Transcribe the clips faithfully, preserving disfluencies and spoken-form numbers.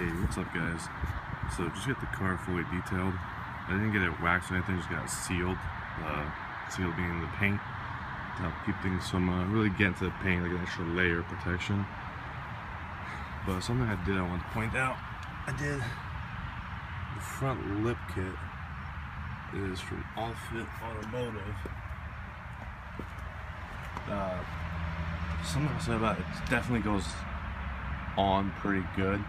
Hey, what's up guys? So just got the car fully detailed. I didn't get it waxed or anything, just got it sealed. Uh, sealed being the paint to help keep things from uh, really getting to the paint, like an extra layer of protection. But something I did I want to point out, I did the front lip kit. It is from All Fit Automotive. Uh, something I said about it, it definitely goes on pretty good.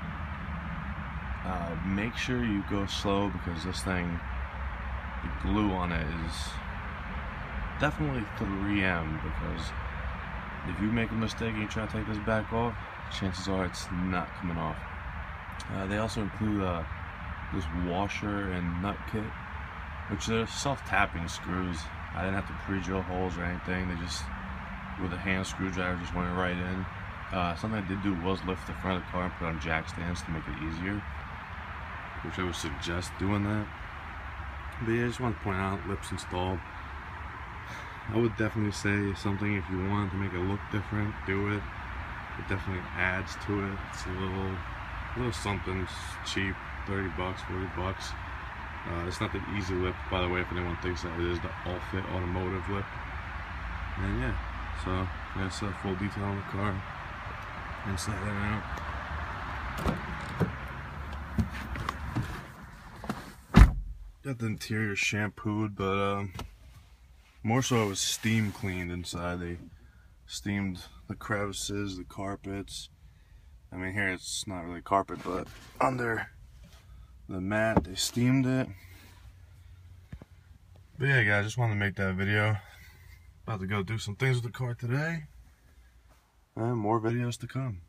Uh, make sure you go slow because this thing, the glue on it is definitely three M, because if you make a mistake and you try to take this back off, chances are it's not coming off. Uh, they also include uh, this washer and nut kit, which are self-tapping screws. I didn't have to pre-drill holes or anything. They just, with a hand screwdriver, just went right in. Uh, something I did do was lift the front of the car and put on jack stands to make it easier, which I would suggest doing that. But yeah, I just want to point out, lips installed. I would definitely say something, if you wanted to make it look different, do it. It definitely adds to it. It's a little, a little something cheap, thirty bucks, forty bucks. Uh, it's not the easy lip, by the way, if anyone thinks that. It is the All Fit Automotive lip. And yeah, so that's a full detail on the car. Inside and out. Got the interior shampooed, but um, more so it was steam cleaned inside. They steamed the crevices, the carpets. I mean, here it's not really carpet, but under the mat they steamed it. But yeah guys, just wanted to make that video. About to go do some things with the car today, and more videos to come.